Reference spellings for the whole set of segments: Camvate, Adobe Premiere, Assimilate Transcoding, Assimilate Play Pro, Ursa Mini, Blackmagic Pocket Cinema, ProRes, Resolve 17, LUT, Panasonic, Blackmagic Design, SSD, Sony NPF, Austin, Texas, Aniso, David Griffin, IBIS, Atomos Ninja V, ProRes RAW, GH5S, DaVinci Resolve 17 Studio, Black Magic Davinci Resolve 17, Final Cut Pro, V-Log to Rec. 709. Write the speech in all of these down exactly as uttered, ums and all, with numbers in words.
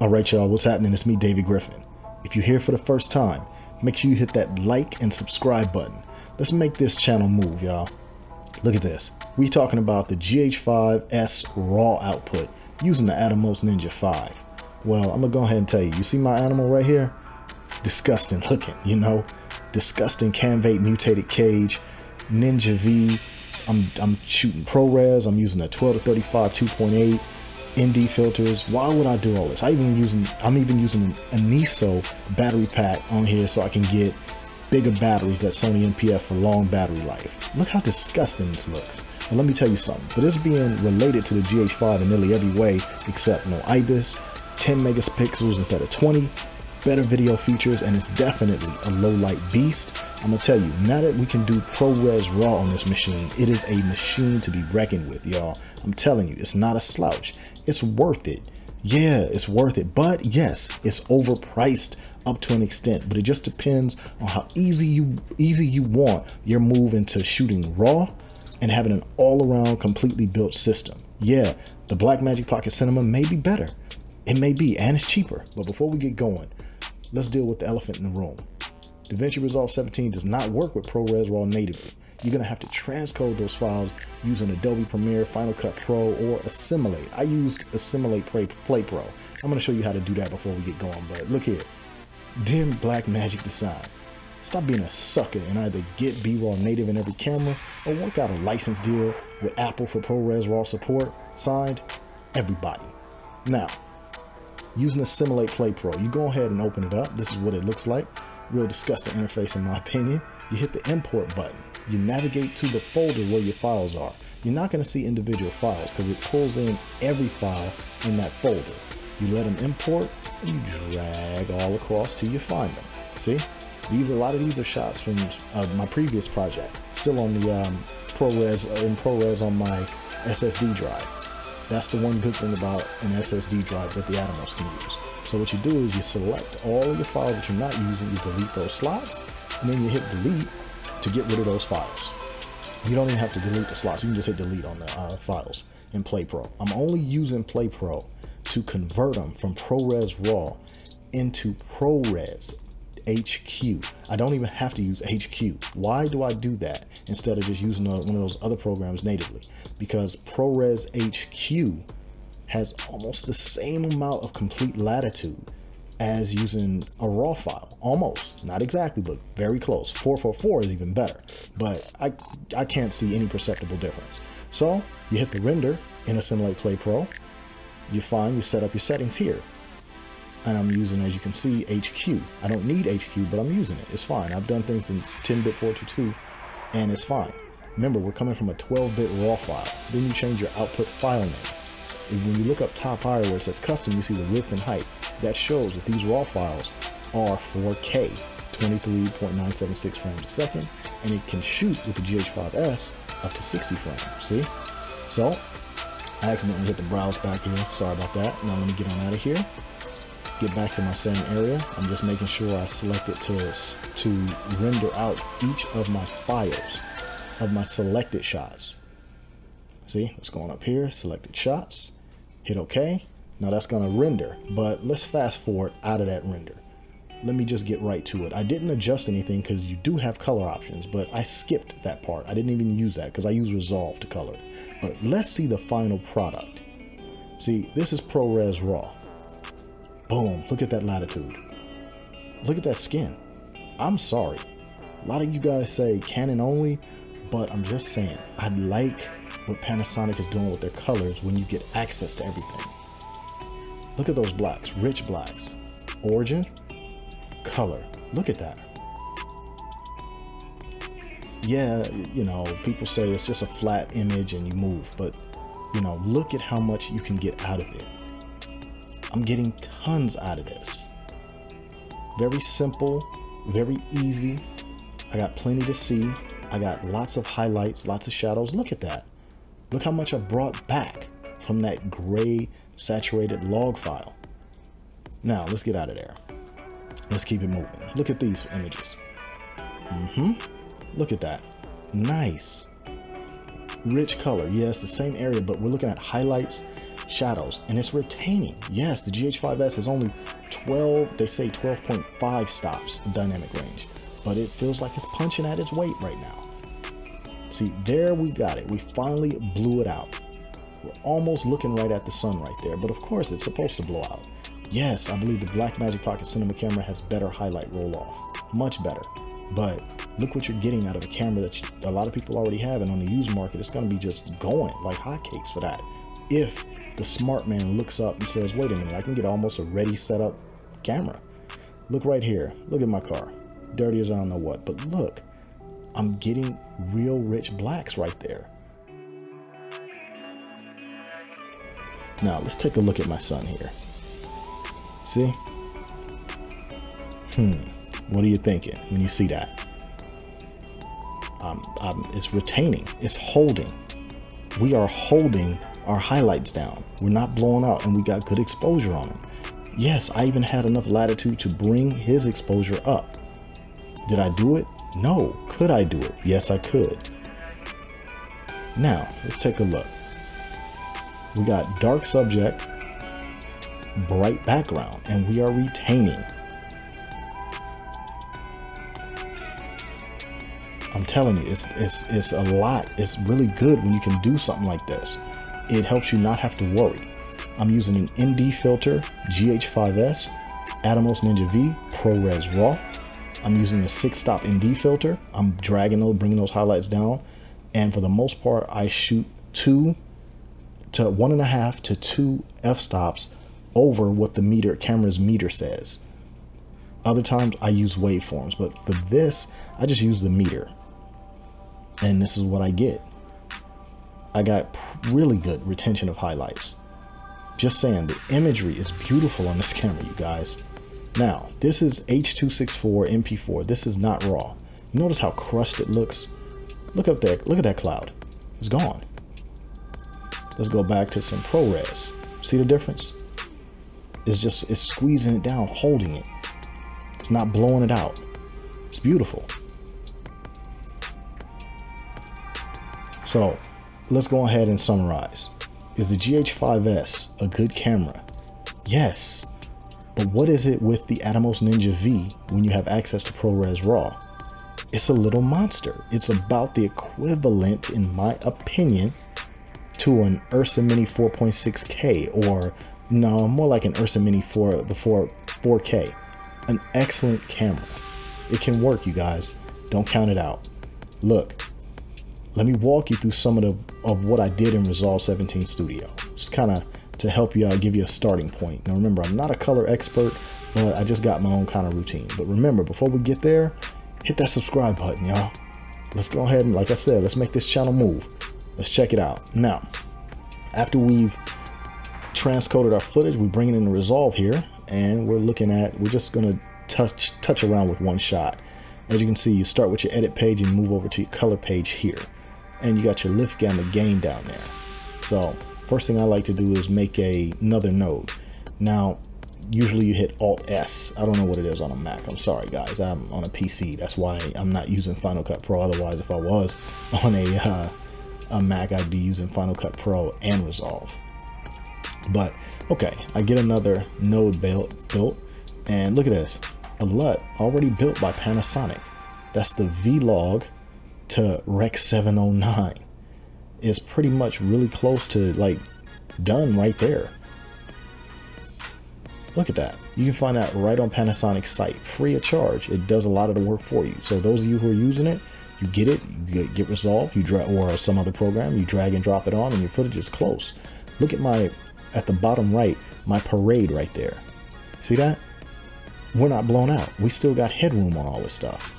All right, y'all, what's happening? It's me, David Griffin. If you're here for the first time, make sure you hit that like and subscribe button. Let's make this channel move, y'all. Look at this. We're talking about the G H five S RAW output using the Atomos Ninja five. Well, I'm gonna go ahead and tell you, you see my animal right here? Disgusting looking, you know? Disgusting Camvate mutated cage, Ninja V. I'm, I'm shooting ProRes. I'm using a twelve to thirty-five two point eight. N D filters. Why would I do all this? I even using I'm even using an Aniso battery pack on here so I can get bigger batteries at Sony N P F for long battery life. Look how disgusting this looks. But let me tell you something. For this being related to the G H five in nearly every way except no IBIS, ten megapixels instead of twenty, better video features, and it's definitely a low light beast. I'm gonna tell you, now that we can do ProRes RAW on this machine, it is a machine to be reckoned with, y'all. I'm telling you, it's not a slouch. It's worth it. Yeah, it's worth it. But yes, it's overpriced up to an extent, but it just depends on how easy you easy you want your move into shooting RAW and having an all-around completely built system. Yeah, the Blackmagic Pocket Cinema may be better. It may be, and it's cheaper. But before we get going, let's deal with the elephant in the room. DaVinci Resolve seventeen does not work with ProRes RAW natively. You're gonna have to transcode those files using Adobe Premiere, Final Cut Pro, or Assimilate. I used Assimilate Play Pro. I'm gonna show you how to do that before we get going, but look here. Dim Blackmagic design. Stop being a sucker and either get B-RAW native in every camera or work out a license deal with Apple for ProRes RAW support. Signed, everybody. Now, using Assimilate Play Pro, you go ahead and open it up. This is what it looks like. Real disgusting interface in my opinion. You hit the import button. You navigate to the folder where your files are. You're not gonna see individual files because it pulls in every file in that folder. You let them import and you drag all across till you find them. See, these a lot of these are shots from uh, my previous project, still on the um, ProRes uh, in ProRes on my S S D drive. That's the one good thing about an S S D drive that the Atomos can use. So what you do is you select all of your files that you're not using, you delete those slots, and then you hit delete to get rid of those files. You don't even have to delete the slots, you can just hit delete on the uh, files in Play Pro. I'm only using Play Pro to convert them from ProRes RAW into ProRes H Q. I don't even have to use H Q. Why do I do that instead of just using a, one of those other programs natively? Because ProRes H Q has almost the same amount of complete latitude as using a RAW file. Almost, not exactly, but very close. four forty-four is even better, but I, I can't see any perceptible difference. So you hit the render in Assimilate Play Pro, you find you set up your settings here. And I'm using, as you can see, H Q. I don't need H Q, but I'm using it, it's fine. I've done things in ten bit four twenty-two and it's fine. Remember, we're coming from a twelve bit RAW file. Then you change your output file name. When you look up top higher where it says custom, you see the width and height. That shows that these RAW files are four K, twenty-three point nine seven six frames a second, and it can shoot with the G H five S up to sixty frames, see? So, I accidentally hit the browse back here, sorry about that. Now let me get on out of here, get back to my same area. I'm just making sure I select it to, to render out each of my files of my selected shots. See, it's going up here, selected shots. Hit okay. Now that's gonna render, but let's fast forward out of that render. Let me just get right to it. I didn't adjust anything because you do have color options, but I skipped that part. I didn't even use that because I use Resolve to color it. But let's see the final product. See, this is ProRes RAW. Boom, look at that latitude. Look at that skin. I'm sorry. A lot of you guys say Canon only, but I'm just saying, I like what Panasonic is doing with their colors when you get access to everything. Look at those blacks, rich blacks. Origin, color, look at that. Yeah, you know, people say it's just a flat image and you move, but you know, look at how much you can get out of it. I'm getting tons out of this. Very simple, very easy. I got plenty to see. I got lots of highlights, lots of shadows. Look at that. Look how much I brought back from that gray saturated log file. Now let's get out of there. Let's keep it moving. Look at these images. Mm-hmm. Look at that. Nice. Rich color. Yes, yeah, the same area, but we're looking at highlights shadows, and it's retaining. Yes, the G H five S is only twelve, they say twelve point five stops dynamic range, but it feels like it's punching at its weight right now. See, there we got it. We finally blew it out. We're almost looking right at the sun right there, but of course it's supposed to blow out. Yes, I believe the Blackmagic Pocket Cinema camera has better highlight roll off, much better. But look what you're getting out of a camera that you, a lot of people already have, and on the used market, it's going to be just going like hotcakes for that. If the smart man looks up and says, wait a minute, I can get almost a ready setup camera. Look right here. Look at my car. Dirty as I don't know what, but look, I'm getting real rich blacks right there. Now let's take a look at my sun here. See? Hmm. What are you thinking when you see that? Um, um, it's retaining, it's holding. We are holding our highlights down. We're not blowing out, and we got good exposure on them. Yes, I even had enough latitude to bring his exposure up. Did I do it? No. Could I do it? Yes, I could. Now, let's take a look. We got dark subject, bright background, and we are retaining. I'm telling you, it's, it's, it's a lot. It's really good when you can do something like this. It helps you not have to worry. I'm using an N D filter, G H five S, Atomos Ninja V, ProRes RAW. I'm using a six stop N D filter. I'm dragging those, bringing those highlights down. And for the most part, I shoot two to one and a half to two F stops over what the meter camera's meter says. Other times I use waveforms, but for this, I just use the meter. And this is what I get. I got really good retention of highlights. Just saying, the imagery is beautiful on this camera, you guys. Now, this is H two sixty-four M P four. This is not raw. Notice how crushed it looks. Look up there. Look at that cloud. It's gone. Let's go back to some ProRes. See the difference? It's just, it's squeezing it down, holding it. It's not blowing it out. It's beautiful. So let's go ahead and summarize. Is the G H five S a good camera? Yes, but what is it with the Atomos Ninja V when you have access to ProRes RAW? It's a little monster. It's about the equivalent, in my opinion, to an Ursa Mini four point six K, or no, more like an Ursa Mini four, the four, four K. An excellent camera. It can work, you guys. Don't count it out. Look, let me walk you through some of the, of what I did in Resolve seventeen Studio, just kind of to help you out, give you a starting point. Now remember, I'm not a color expert, but I just got my own kind of routine. But remember, before we get there, hit that subscribe button, y'all. Let's go ahead and, like I said, let's make this channel move. Let's check it out. Now, after we've transcoded our footage, we bring it into Resolve here, and we're looking at, we're just gonna touch touch around with one shot. As you can see, you start with your edit page and move over to your color page here. And you got your lift gamma gain down there. So first thing I like to do is make a, another node. Now, usually you hit Alt S. I don't know what it is on a Mac. I'm sorry, guys. I'm on a P C. That's why I'm not using Final Cut Pro. Otherwise, if I was on a, uh, a Mac, I'd be using Final Cut Pro and Resolve. But okay, I get another node built, built, and look at this, a L U T already built by Panasonic. That's the V-Log to Rec. seven oh nine. It's pretty much really close to like done right there. Look at that. You can find that right on Panasonic's site, free of charge. It does a lot of the work for you. So those of you who are using it, you get it, you get, get Resolve, you drag or some other program, you drag and drop it on, and your footage is close. Look at my, at the bottom right, my parade right there. See that? We're not blown out. We still got headroom on all this stuff.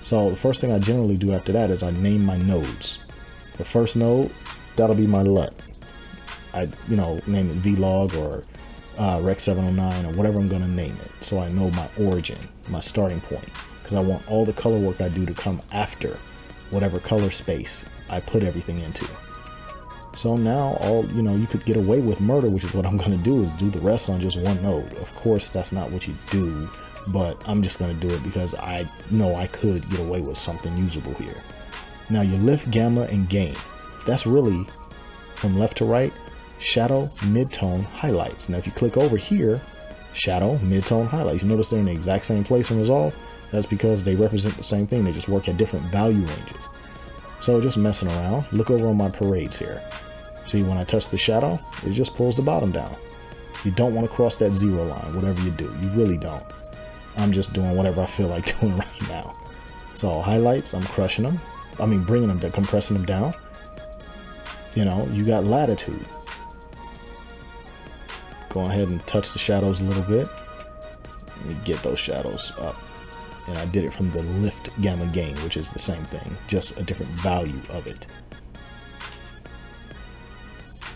So the first thing I generally do after that is I name my nodes. The first node, that'll be my L U T. I, you know, name it V-Log or uh, Rec. seven oh nine or whatever I'm gonna name it. So I know my origin, my starting point, because I want all the color work I do to come after whatever color space I put everything into. So now, all you know, you could get away with murder, which is what I'm going to do, is do the rest on just one node. Of course, that's not what you do, but I'm just going to do it because I know I could get away with something usable here. Now, your lift, gamma, and gain. That's really, from left to right, shadow, mid-tone, highlights. Now if you click over here, shadow, mid-tone, highlights, you notice they're in the exact same place in Resolve. That's because they represent the same thing. They just work at different value ranges. So just messing around, look over on my parades here. See, when I touch the shadow, it just pulls the bottom down. You don't want to cross that zero line, whatever you do, you really don't. I'm just doing whatever I feel like doing right now. So highlights, I'm crushing them. I mean, bringing them, compressing them down. You know, you got latitude. Go ahead and touch the shadows a little bit. Let me get those shadows up. And I did it from the lift gamma gain, which is the same thing, just a different value of it.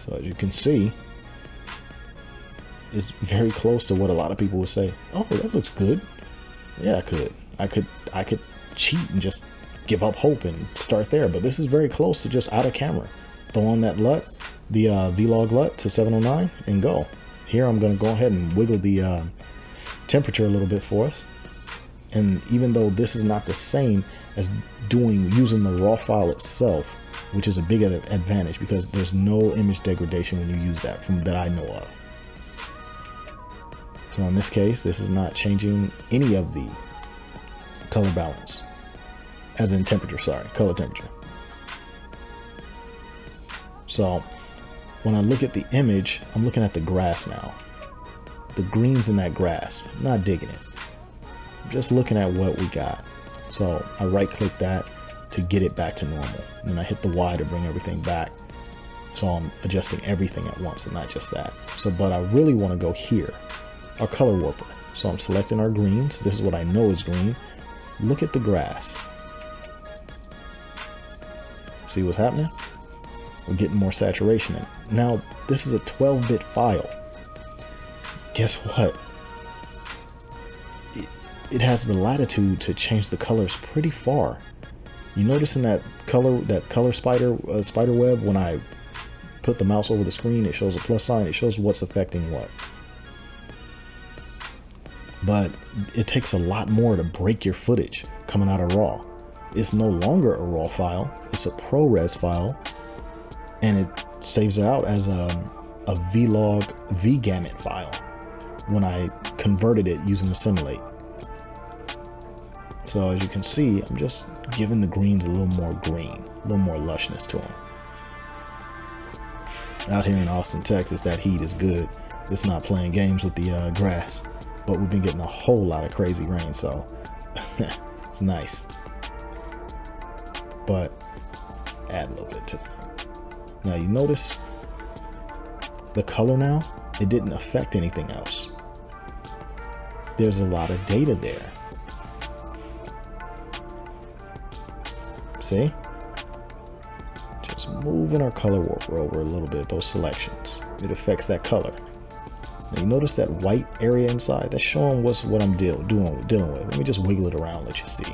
So as you can see, it's very close to what a lot of people would say. Oh, that looks good. Yeah, I could. I could I could cheat and just give up hope and start there. But this is very close to just out of camera. Throw on that L U T, the uh, V-Log L U T to seven oh nine and go. Here I'm going to go ahead and wiggle the uh, temperature a little bit for us. And even though this is not the same as doing using the raw file itself, which is a big advantage because there's no image degradation when you use that from that I know of. So in this case, this is not changing any of the color balance, as in temperature, sorry, color temperature. So when I look at the image, I'm looking at the grass now. The greens in that grass, I'm not digging it. I'm just looking at what we got. So I right click that to get it back to normal. And then I hit the Y to bring everything back. So I'm adjusting everything at once and not just that. So, but I really wanna go here. Our color warper. So I'm selecting our greens. This is what I know is green. Look at the grass. See what's happening? We're getting more saturation in. Now, this is a twelve bit file. Guess what? It, it has the latitude to change the colors pretty far. You notice in that color, that color spider, uh, spider web, when I put the mouse over the screen, it shows a plus sign. It shows what's affecting what. But it takes a lot more to break your footage coming out of RAW. It's no longer a RAW file, it's a ProRes file, and it saves it out as a, a V-Log V-Gamut file when I converted it using Assimilate. So as you can see, I'm just giving the greens a little more green, a little more lushness to them. Out here in Austin, Texas, that heat is good. It's not playing games with the uh, grass. But we've been getting a whole lot of crazy rain, so it's nice. But add a little bit to that. Now you notice the color now, it didn't affect anything else. There's a lot of data there. See? Just moving our color warper over a little bit, those selections. It affects that color. Now you notice that white area inside, that's showing what's what I'm deal, doing, dealing with. Let me just wiggle it around, let you see.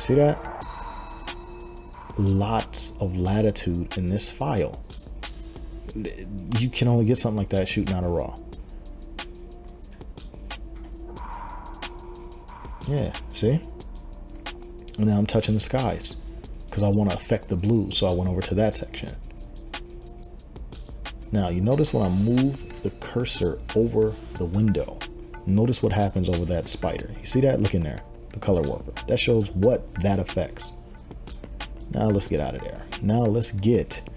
See that? Lots of latitude in this file. You can only get something like that shooting out of RAW. Yeah, see? And now I'm touching the skies because I want to affect the blue, so I went over to that section. Now you notice when I move the cursor over the window, notice what happens over that spider. You see that? Look in there, the color warper. That shows what that affects. Now let's get out of there. Now let's get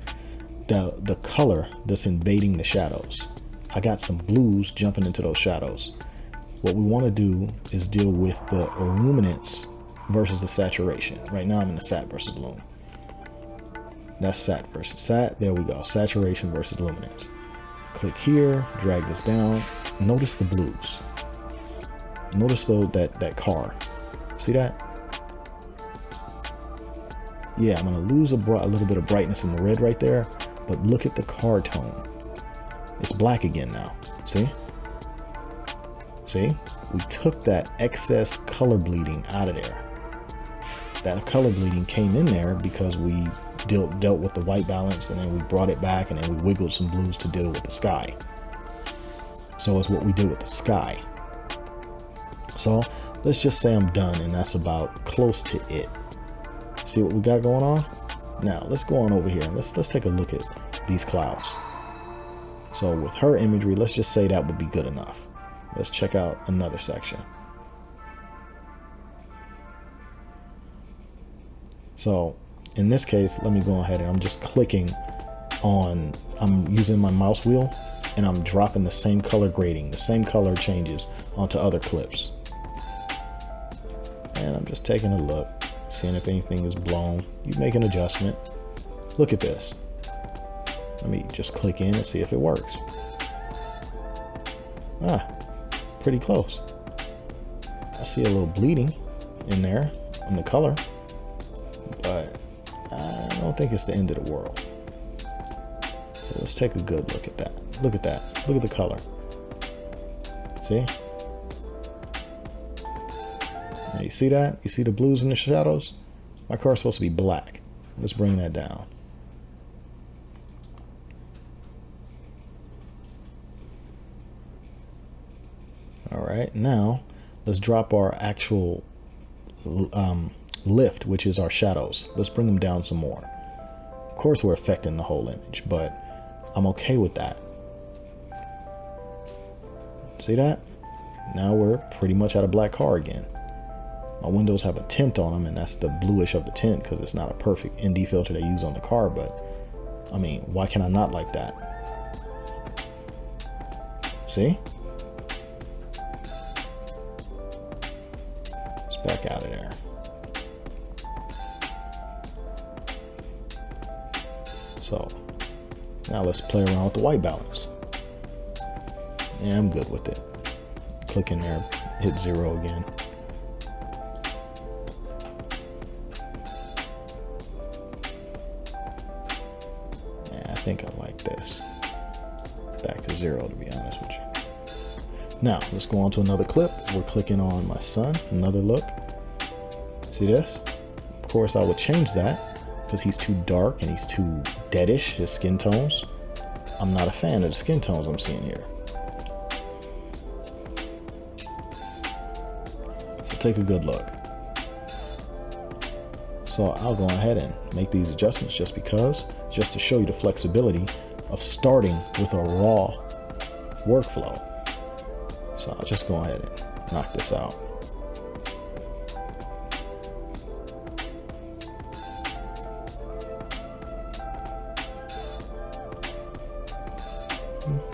the, the color that's invading the shadows. I got some blues jumping into those shadows. What we want to do is deal with the luminance versus the saturation. Right now I'm in the sat versus bloom. That's sat versus sat. There we go. Saturation versus luminance. Click here, drag this down. Notice the blues. Notice though that, that car. See that? Yeah, I'm going to lose a, a little bit of brightness in the red right there, but look at the car tone. It's black again now. See? See? We took that excess color bleeding out of there. That color bleeding came in there because we Dealt, dealt with the white balance, and then we brought it back, and then we wiggled some blues to deal with the sky. So it's what we did with the sky. So let's just say I'm done, and that's about close to it. See what we got going on? Now let's go on over here and let's let's take a look at these clouds. So with her imagery, let's just say that would be good enough. Let's check out another section. So in this case, let me go ahead and I'm just clicking on, I'm using my mouse wheel and I'm dropping the same color grading, the same color changes onto other clips. And I'm just taking a look, seeing if anything is blown. You make an adjustment. Look at this. Let me just click in and see if it works. Ah, pretty close. I see a little bleeding in there in the color, but I don't think it's the end of the world. So let's take a good look at that. Look at that. Look at the color. See? Now you see that? You see the blues and the shadows? My car's supposed to be black. Let's bring that down. All right, now let's drop our actual um, lift, which is our shadows. Let's bring them down some more. Of course, we're affecting the whole image, but I'm okay with that. See that? Now we're pretty much at a black car again. My windows have a tint on them, and that's the bluish of the tint because it's not a perfect N D filter they use on the car, but I mean, why can I not like that? See? It's back out of there. So now let's play around with the white balance. Yeah, I'm good with it. Click in there, hit zero again. I think I like this. Back to zero, to be honest with you. Now let's go on to another clip. We're clicking on my son, another look. See this? Of course I would change that because he's too dark and he's too deadish, his skin tones. I'm not a fan of the skin tones I'm seeing here. So take a good look. So I'll go ahead and make these adjustments just because, just to show you the flexibility of starting with a raw workflow. So I'll just go ahead and knock this out.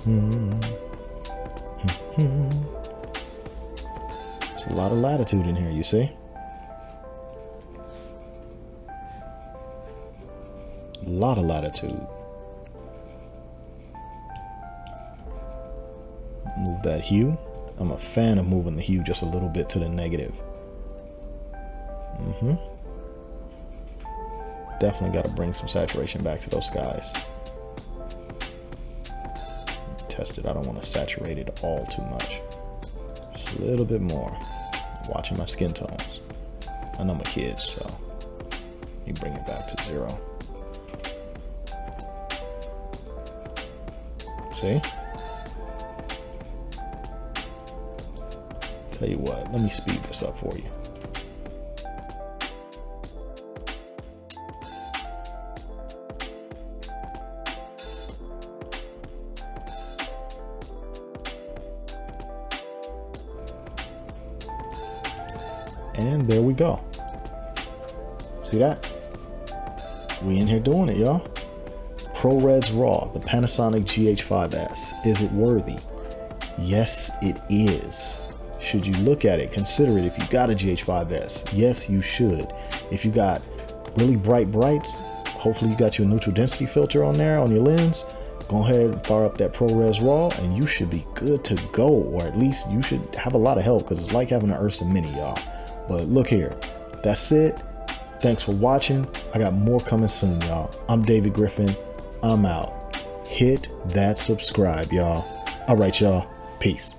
Mm-hmm. Mm-hmm. There's a lot of latitude in here, you see? A lot of latitude. Move that hue. I'm a fan of moving the hue just a little bit to the negative. Mm-hmm. Definitely got to bring some saturation back to those skies. Test it. I don't want to saturate it all too much. Just a little bit more. Watching my skin tones. I know my kids, so you bring it back to zero. See? Tell you what, let me speed this up for you. And there we go. See that? We in here doing it, y'all. ProRes RAW, the Panasonic G H five S. Is it worthy? Yes, it is. Should you look at it? Consider it if you got a G H five S. Yes, you should. If you got really bright brights, hopefully you got your neutral density filter on there on your lens. Go ahead and fire up that ProRes RAW and you should be good to go, or at least you should have a lot of help because it's like having an Ursa Mini, y'all. But look here, that's it. Thanks for watching. I got more coming soon, y'all. I'm David Griffin. I'm out. Hit that subscribe, y'all. All right, y'all. Peace.